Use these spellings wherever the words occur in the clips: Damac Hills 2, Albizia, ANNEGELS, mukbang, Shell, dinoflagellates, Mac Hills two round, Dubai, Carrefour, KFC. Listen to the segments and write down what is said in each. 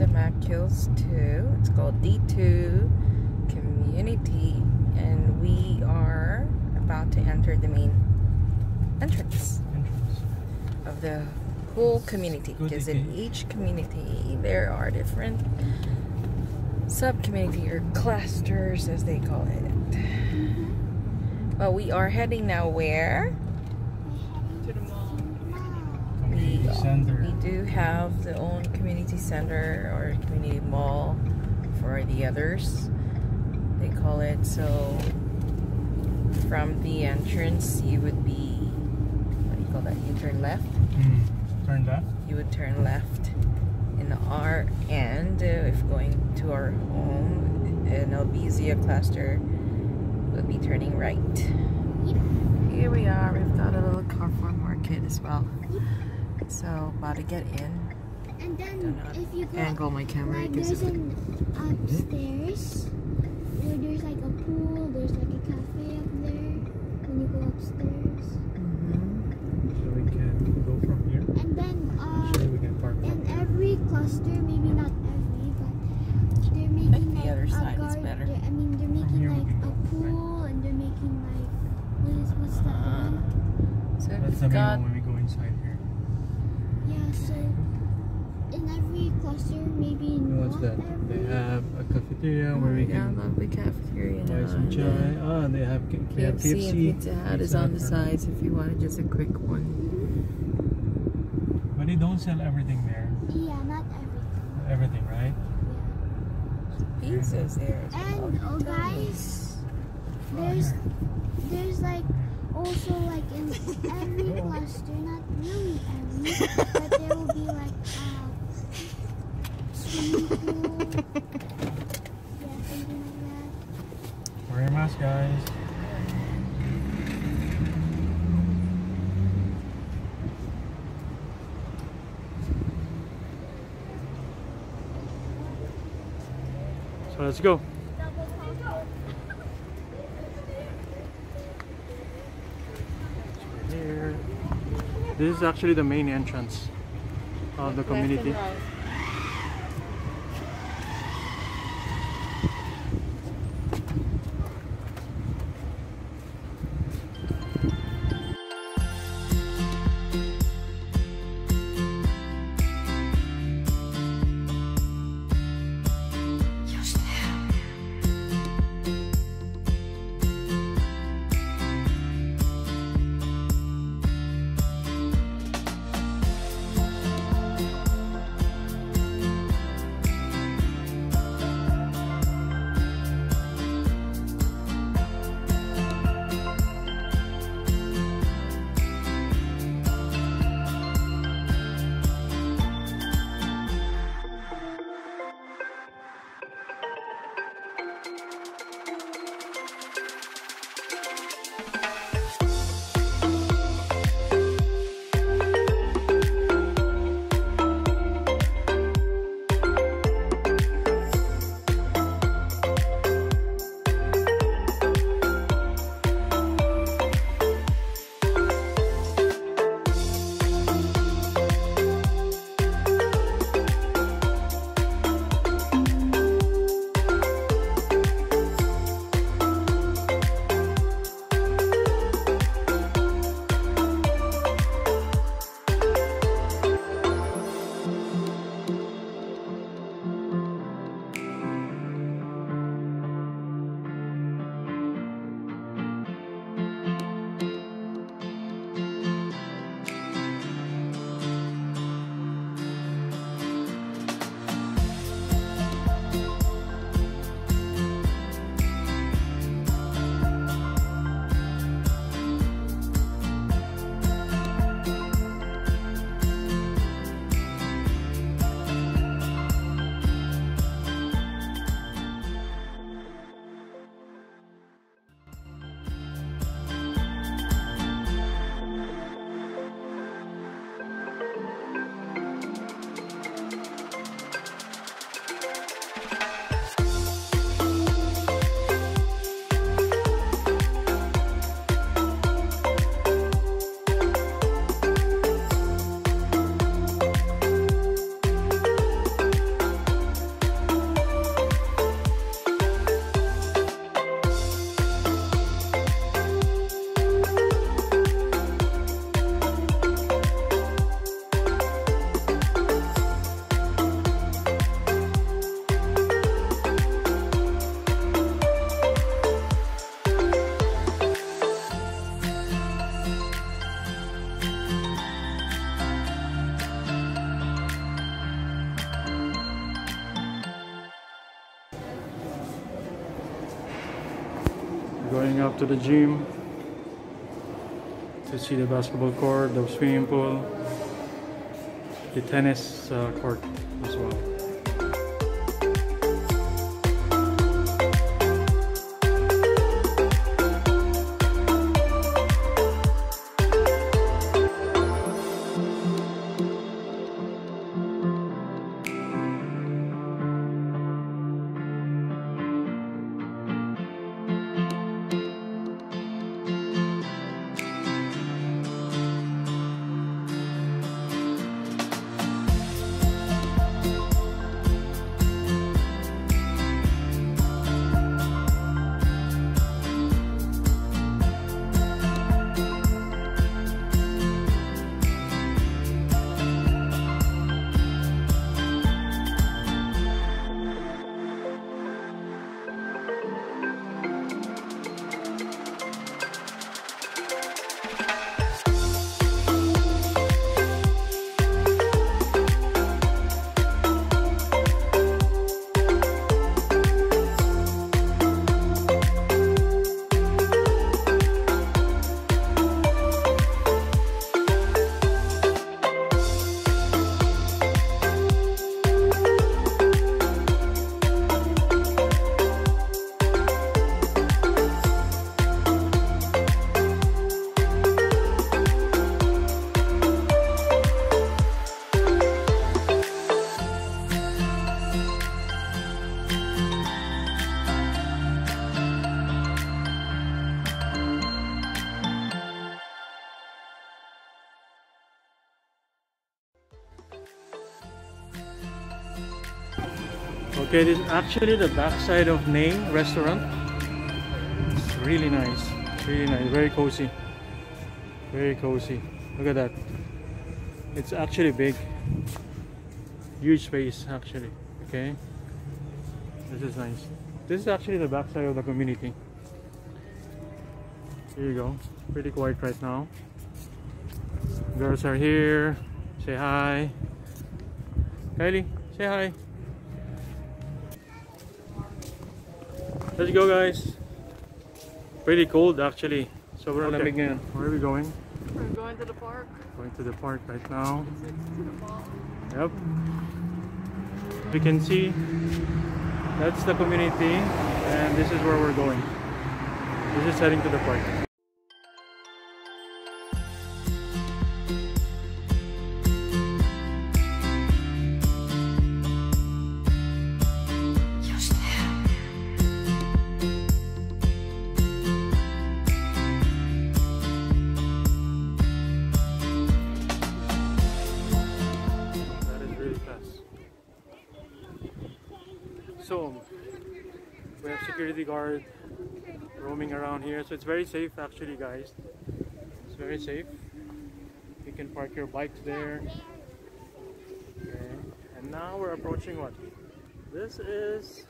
the Mac Hills 2. It's called D2 Community, and we are about to enter the main entrance of the whole community, because in each community there are different sub-community or clusters, as they call it. Well, we are heading now where? To the mall. We do have the own community center or community mall for the others, they call it. So from the entrance you would be, what do you call that, you turn left? Turn left? You would turn left in our end if going to our home in Albizia cluster. We'll be turning right. Yep. Here we are. We've got a little Carrefour market as well. Yep. So about to get in. And then if you go, angle my camera, like there's an upstairs. There's like a pool. There's like a cafe up there. When you go upstairs. So we can go from here. And then we can park in every cluster, maybe not every, but they're making like the other side is better. I mean, they're making like a pool, and they're making like what's that one? So that's the main one when we go inside here. Yeah, so in every cluster, maybe they have a cafeteria where we can lovely cafeteria. Buy some chai. They have KFC. Pizza Hut is on the sides if you wanted just a quick one. But they don't sell everything there. Yeah, not everything. Not everything, right? Yeah. Pizza's there. And oh, guys, there's like also like in every cluster, not really every. Wear your mask, guys. So let's go. Here. This is actually the main entrance of the community. going up to the gym to see the basketball court, the swimming pool, the tennis court as well. Okay, this is actually the backside of Ney restaurant. It's really nice, very cozy, look at that. It's actually big, huge space actually, okay. This is nice. This is actually the backside of the community. Here you go, pretty quiet right now. Girls are here, say hi. Kylie, say hi. Let's go, guys. Pretty cold actually. So we're gonna begin. Where are we going? We're going to the park. Going to the park right now. Yep. We can see that's the community, and this is where we're going. We're just heading to the park. So we have security guard roaming around here, so it's very safe actually, guys. It's very safe. You can park your bikes there. Okay. And now we're approaching what? This is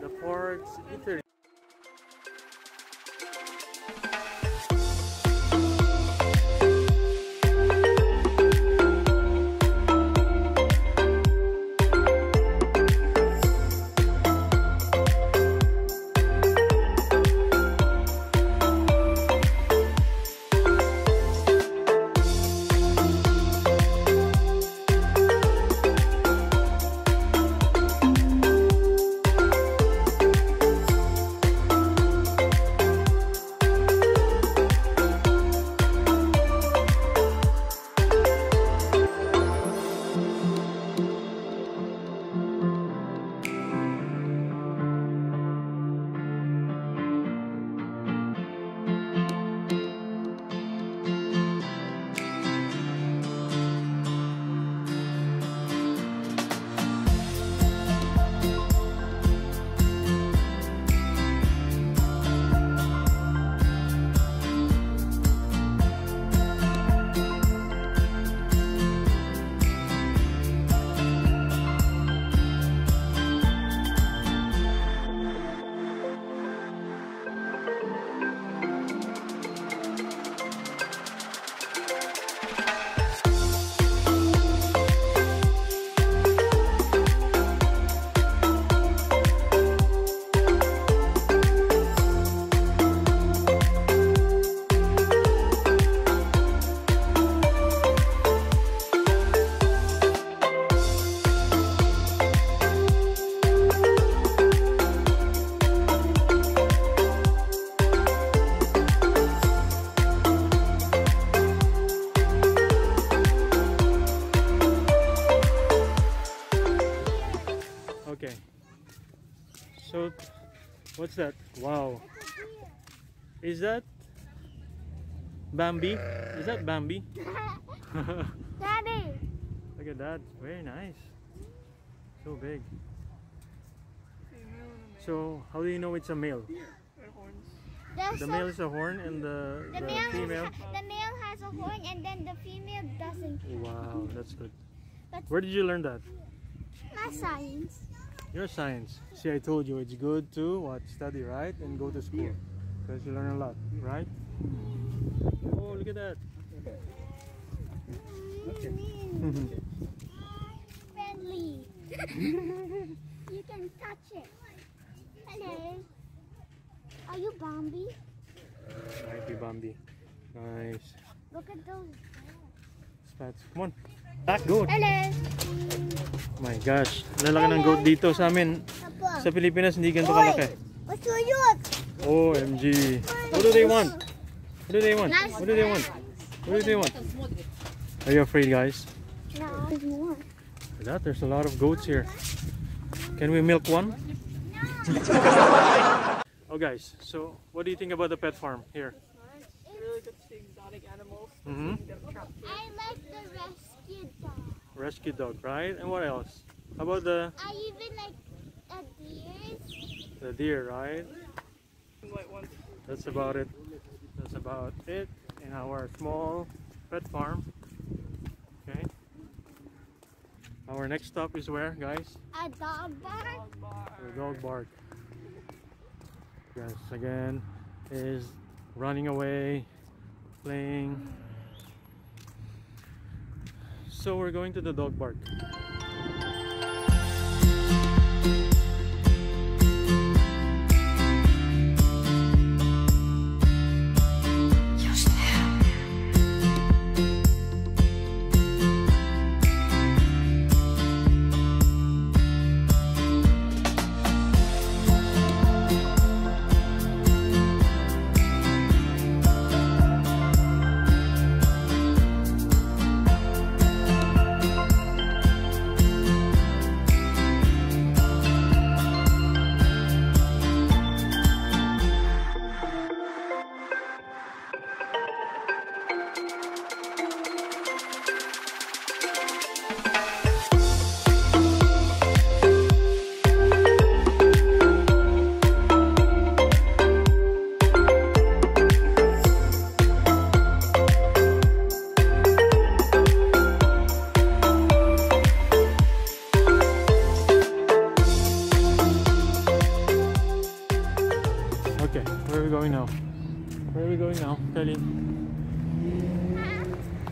the park's eatery. What's that? Wow. Is that Bambi? Is that Bambi? Daddy! Look at that. Very nice. So big. So, how do you know it's a male? The male is a horn and the female? The male has a horn and then the female doesn't. Wow, that's good. But where did you learn that? My science. Your science. See, I told you it's good to what, study, right? And go to school. Because you learn a lot, right? Oh, look at that. Okay. Friendly. You can touch it. Hello. Are you Bambi? Might be Bambi. Nice. Look at those spats. Come on. That goat. Hello. My gosh. Lalaki ng goat dito sa amin. Sa Pilipinas hindi ganito kalaki. OMG. What do they want? What do they want? What do they want? What do they want? Are you afraid, guys? No. Look at that. There's a lot of goats here. Can we milk one? Oh guys, so what do you think about the pet farm here? It's nice. Really good to see exotic animals. I like the rescue dog. Rescue dog, right? And what else? How about the... I even like a deer. The deer, right? That's about it. That's about it in our small pet farm. Okay. Our next stop is where, guys? A dog bark. A dog bark. Guys, again, is running away, playing. So we're going to the dog park.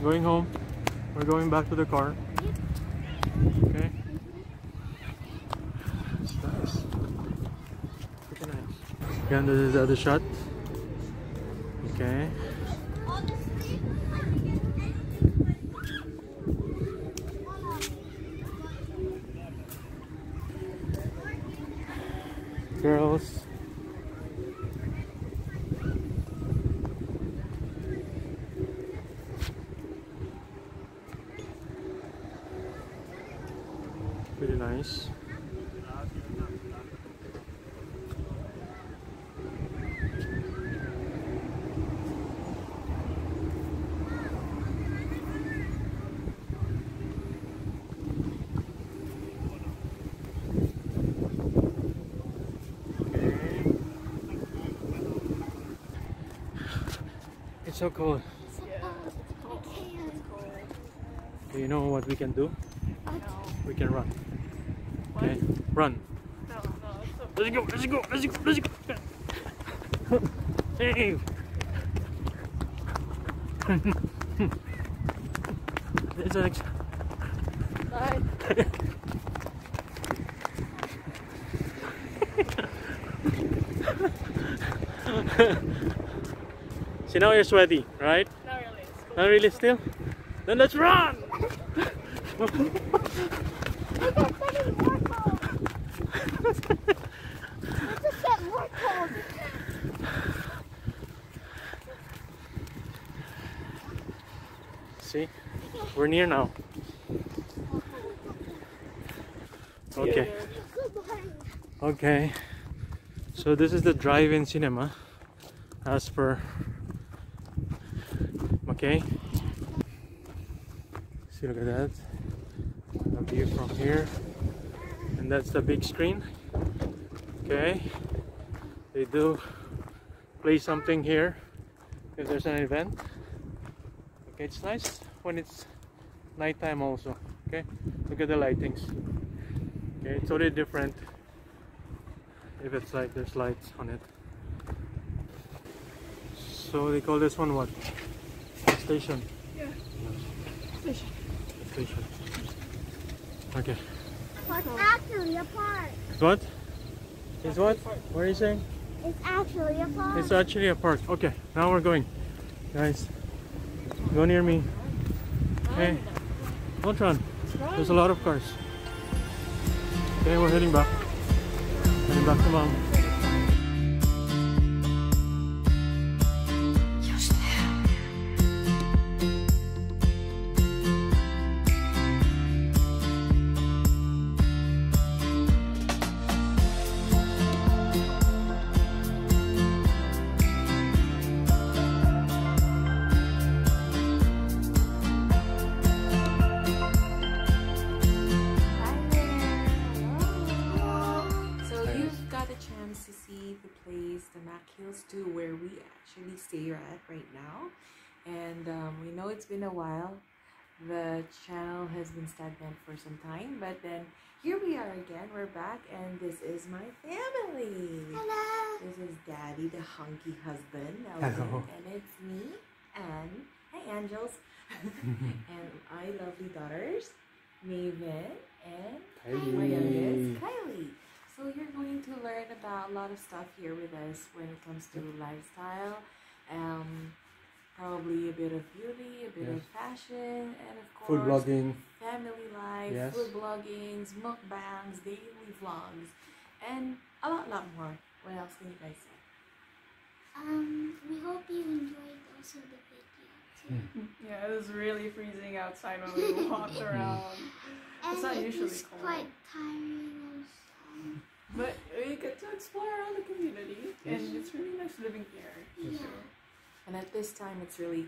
Going home. We're going back to the car. Okay. It's nice. Pretty nice. Again, this is the other shot. Okay. Girls. Pretty nice. Okay. It's so cold. Yeah. Do you know what we can do? We can run. Okay, run. No, no, let's go, let's go, let's go, let's go. Hey! It's an extra. Bye. See, now you're sweaty, right? Not really. It's not really still? Then let's run! See, we're near now. Okay. Okay. So this is the drive-in cinema as per Mackay. See, look at that, a view from here, and that's the big screen. Okay, they do play something here if there's an event. Okay, it's nice when it's nighttime also. Okay, look at the lightings. Okay, it's totally different if it's like there's lights on it. So they call this one what? Station. Yeah. Station. Station. Okay. It's actually a park. What? It's what? What are you saying? It's actually a park. It's actually a park. Okay, now we're going. Guys, go near me. Hey, don't run. There's a lot of cars. Okay, we're heading back. Heading back to mom. Place, the Mac Hills 2, where we actually stay at right now, and we know it's been a while. The channel has been stagnant for some time, but then here we are again. We're back, and this is my family. Hello. This is Daddy, the hunky husband. Hello. And it's me, and hi, Angels, and my lovely daughters, Maven and Kylie. My youngest, Kylie. So you're going to learn about a lot of stuff here with us when it comes to lifestyle, probably a bit of beauty, a bit of fashion, and of course food blogging, family life, food bloggings, mukbangs, daily vlogs, and a lot more. What else can you guys say? We hope you enjoyed also the video too. Yeah, it was really freezing outside when we walked around. It's not usually cold. Quite tiring also. But we get to explore around the community, and it's really nice living here. Yeah. And at this time, it's really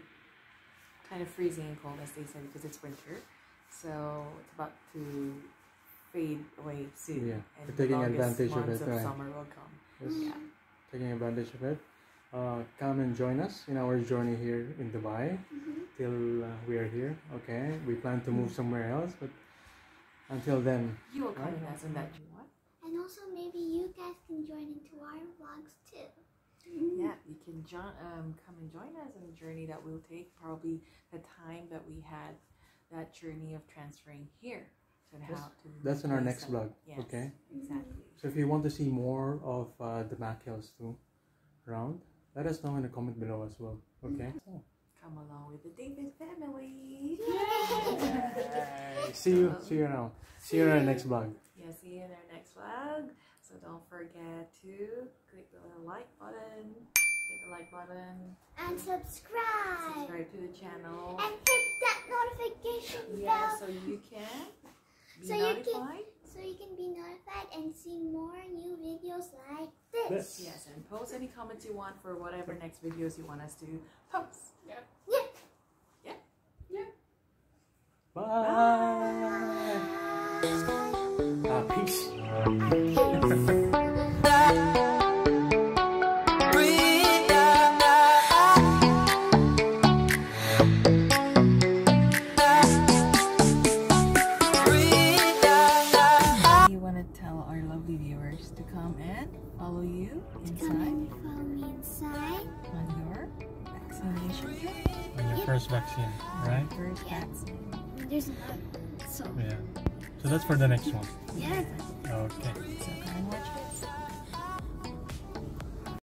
kind of freezing and cold, as they said, because it's winter. So it's about to fade away soon. Yeah, and taking advantage of it. Summer will come. Yes. Yeah. Taking advantage of it. Come and join us in our journey here in Dubai till we are here. Okay, we plan to move somewhere else, but until then, you will come with us on that journey. And also, maybe you guys can join into our vlogs too. Yeah, you can come and join us on a journey that we'll take, probably the time that we had that journey of transferring here. So that's in our next vlog. Yes, okay. Exactly. So if you want to see more of the Mac Hills 2 round, let us know in the comment below as well. Okay. Come along with the David family. Yay! See you around. See you in our next vlog. Yeah, see you in our next vlog. So don't forget to click the like button, and subscribe to the channel, and hit that notification bell. So you can be notified. So you can be notified and see more new videos like this. Yes, and post any comments you want for whatever next videos you want us to post. Yeah. Yeah. Yeah. Yeah. Bye. Bye. Peace. To come and follow you inside. Follow me inside on your vaccination trip. On your first vaccine, right? First vaccine. There's another one. So that's for the next one. Yeah. Okay. So come and watch me.